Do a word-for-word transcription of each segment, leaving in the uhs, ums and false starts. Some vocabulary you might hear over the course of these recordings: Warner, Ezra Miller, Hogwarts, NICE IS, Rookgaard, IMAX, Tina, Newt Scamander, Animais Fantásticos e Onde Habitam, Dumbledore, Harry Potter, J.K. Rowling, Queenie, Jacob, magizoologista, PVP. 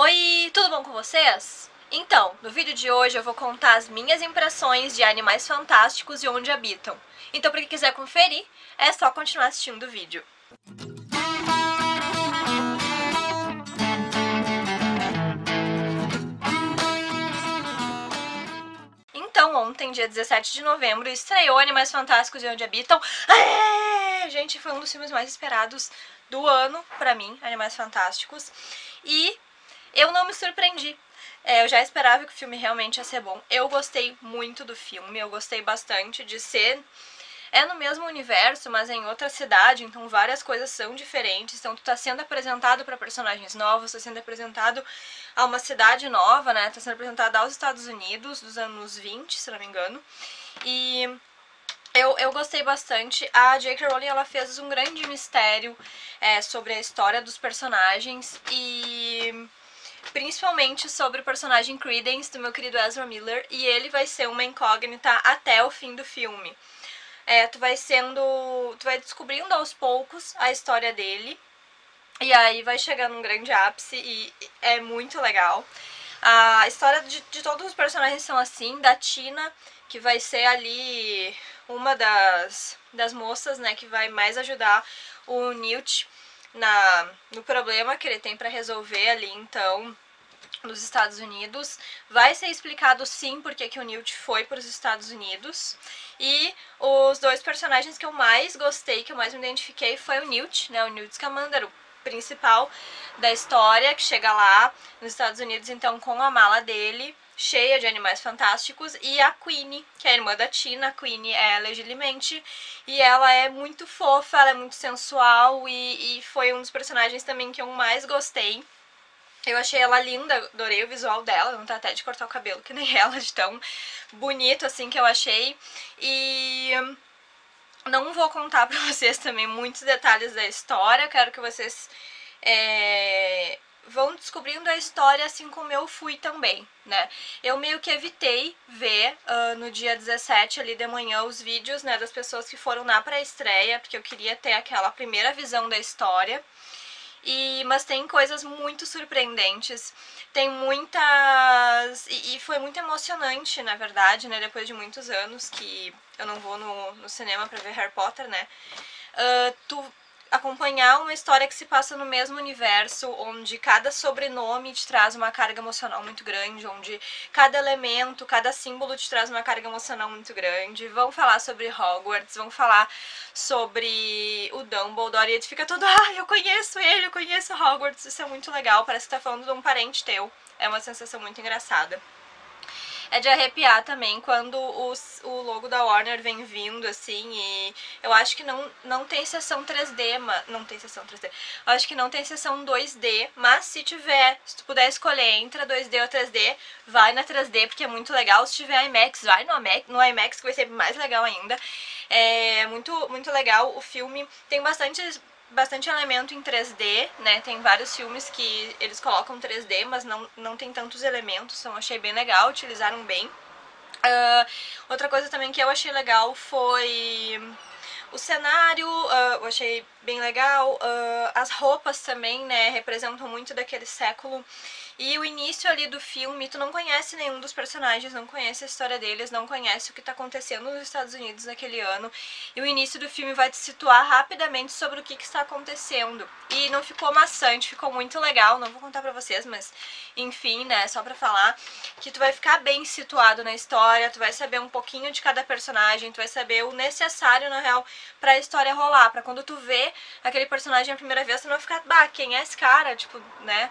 Oi, tudo bom com vocês? Então, no vídeo de hoje eu vou contar as minhas impressões de Animais Fantásticos e Onde Habitam. Então, para quem quiser conferir, é só continuar assistindo o vídeo. Então, ontem, dia dezessete de novembro, estreou Animais Fantásticos e Onde Habitam. Aê! Gente, foi um dos filmes mais esperados do ano, pra mim, Animais Fantásticos. E eu não me surpreendi, é, eu já esperava que o filme realmente ia ser bom. Eu gostei muito do filme, eu gostei bastante de ser... É no mesmo universo, mas é em outra cidade, então várias coisas são diferentes. Então tu tá sendo apresentado pra personagens novos, tá sendo apresentado a uma cidade nova, né? Tá sendo apresentado aos Estados Unidos, dos anos vinte, se não me engano. E... Eu, eu gostei bastante. A J K Rowling, ela fez um grande mistério é, sobre a história dos personagens e... principalmente sobre o personagem Credence, do meu querido Ezra Miller, e ele vai ser uma incógnita até o fim do filme. É, tu vai sendo... tu vai descobrindo aos poucos a história dele, e aí vai chegando um grande ápice, e é muito legal. A história de, de todos os personagens são assim, da Tina, que vai ser ali uma das, das moças, né, que vai mais ajudar o Newt Na, no problema que ele tem pra resolver ali, então, nos Estados Unidos. Vai ser explicado, sim, porque que o Newt foi pros Estados Unidos. E os dois personagens que eu mais gostei, que eu mais me identifiquei, foi o Newt, né, o Newt Scamander, o principal da história, que chega lá nos Estados Unidos, então, com a mala dele, cheia de animais fantásticos, e a Queenie, que é a irmã da Tina. A Queenie é legilimamente, e ela é muito fofa, ela é muito sensual, e, e foi um dos personagens também que eu mais gostei. Eu achei ela linda, adorei o visual dela, não tá até de cortar o cabelo que nem ela, de tão bonito assim que eu achei. E... não vou contar pra vocês também muitos detalhes da história, quero que vocês... É... vão descobrindo a história assim como eu fui também, né? Eu meio que evitei ver uh, no dia dezessete ali de manhã os vídeos, né, das pessoas que foram lá pra estreia, porque eu queria ter aquela primeira visão da história. E, mas tem coisas muito surpreendentes, tem muitas... E, e foi muito emocionante, na verdade, né, depois de muitos anos que eu não vou no, no cinema pra ver Harry Potter, né? Uh, tu... acompanhar uma história que se passa no mesmo universo, onde cada sobrenome te traz uma carga emocional muito grande, onde cada elemento, cada símbolo te traz uma carga emocional muito grande. Vão falar sobre Hogwarts, vão falar sobre o Dumbledore, e tu fica todo, ah, eu conheço ele, eu conheço Hogwarts. Isso é muito legal, parece que tá falando de um parente teu, é uma sensação muito engraçada. É de arrepiar também quando os, o logo da Warner vem vindo, assim, e eu acho que não, não tem sessão três D, mas... Não tem sessão três D. Eu acho que não tem sessão dois D, mas se tiver, se tu puder escolher entre dois D ou três D, vai na três D, porque é muito legal. Se tiver IMAX, vai no IMAX, no IMAX, que vai ser mais legal ainda. É muito, muito legal o filme. Tem bastante... bastante elemento em três D, né, tem vários filmes que eles colocam três D, mas não, não tem tantos elementos, então achei bem legal, utilizaram bem. Uh, outra coisa também que eu achei legal foi o cenário, uh, eu achei bem legal, uh, as roupas também, né, representam muito daquele século, e o início ali do filme, tu não conhece nenhum dos personagens, não conhece a história deles, não conhece o que tá acontecendo nos Estados Unidos naquele ano, e o início do filme vai te situar rapidamente sobre o que que está acontecendo, e não ficou maçante, ficou muito legal, não vou contar pra vocês, mas enfim, né, só pra falar que tu vai ficar bem situado na história, tu vai saber um pouquinho de cada personagem, tu vai saber o necessário, na real, pra história rolar, pra quando tu vê aquele personagem a primeira vez, tu não vai ficar, bah, quem é esse cara, tipo, né...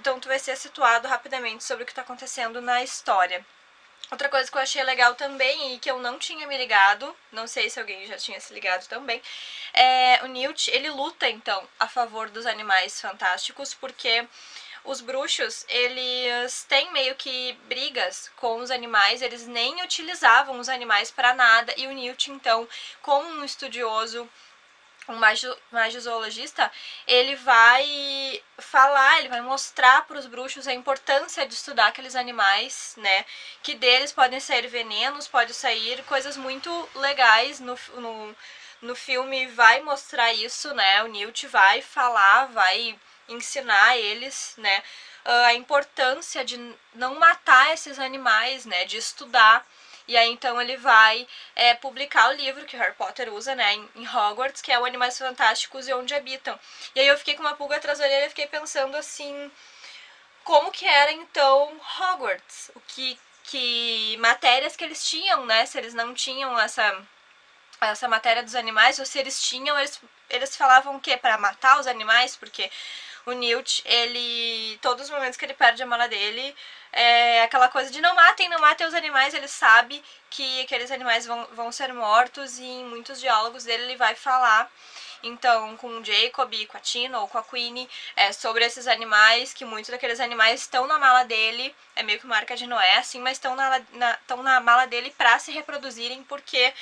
Então tu vai ser situado rapidamente sobre o que tá acontecendo na história. Outra coisa que eu achei legal também, e que eu não tinha me ligado, não sei se alguém já tinha se ligado também, é o Newt, ele luta então a favor dos animais fantásticos, porque os bruxos, eles têm meio que brigas com os animais, eles nem utilizavam os animais pra nada, e o Newt então, como um estudioso, um magizoologista, ele vai falar, ele vai mostrar para os bruxos a importância de estudar aqueles animais, né? Que deles podem sair venenos, pode sair coisas muito legais. No, no, no filme vai mostrar isso, né? O Newt vai falar, vai ensinar eles, né, a importância de não matar esses animais, né, de estudar. E aí então ele vai é, publicar o livro que o Harry Potter usa, né, em, em Hogwarts, que é o Animais Fantásticos e Onde Habitam. E aí eu fiquei com uma pulga atrás da orelha e fiquei pensando assim, como que era então Hogwarts? O que, que matérias que eles tinham, né, se eles não tinham essa, essa matéria dos animais, ou se eles tinham, eles, eles falavam o quê? Pra matar os animais? Porque o Newt, ele, todos os momentos que ele perde a mala dele, é aquela coisa de não matem, não matem os animais. Ele sabe que aqueles animais vão, vão ser mortos, e em muitos diálogos dele ele vai falar, então, com o Jacob e com a Tina ou com a Queenie, é, sobre esses animais, que muitos daqueles animais estão na mala dele, é meio que uma arca de Noé, assim, mas estão na, na, estão na mala dele para se reproduzirem, porque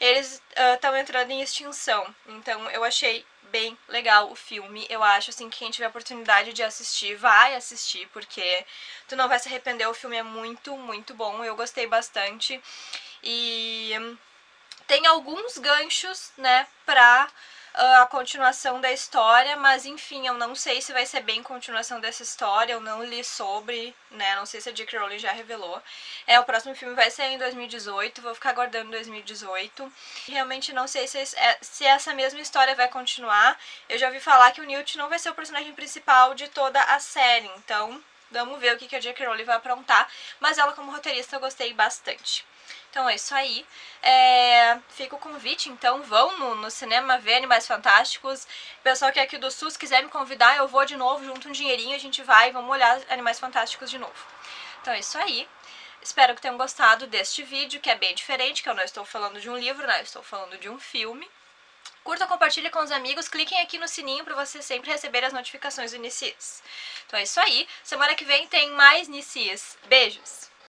eles estão uh, entrando em extinção. Então eu achei bem legal o filme. Eu acho assim que quem tiver a oportunidade de assistir, vai assistir, porque tu não vai se arrepender. O filme é muito, muito bom. Eu gostei bastante. E tem alguns ganchos, né, pra uh, a continuação da história, mas enfim, eu não sei se vai ser bem continuação dessa história. Eu não li sobre, né, não sei se a J K. Rowling já revelou. É, o próximo filme vai sair em dois mil e dezoito, vou ficar aguardando dois mil e dezoito. Realmente não sei se, é, se essa mesma história vai continuar. Eu já ouvi falar que o Newt não vai ser o personagem principal de toda a série, então vamos ver o que a J K. Rowling vai aprontar, mas ela como roteirista eu gostei bastante. Então é isso aí, é, fica o convite, então vão no, no cinema ver Animais Fantásticos. O pessoal que é aqui do Sul, se quiser me convidar, eu vou de novo, junto um dinheirinho, a gente vai, vamos olhar Animais Fantásticos de novo. Então é isso aí, espero que tenham gostado deste vídeo, que é bem diferente, que eu não estou falando de um livro, não, eu estou falando de um filme. Curtam, compartilhem com os amigos, cliquem aqui no sininho pra você sempre receber as notificações do nice is. Então é isso aí, semana que vem tem mais nice is. Beijos!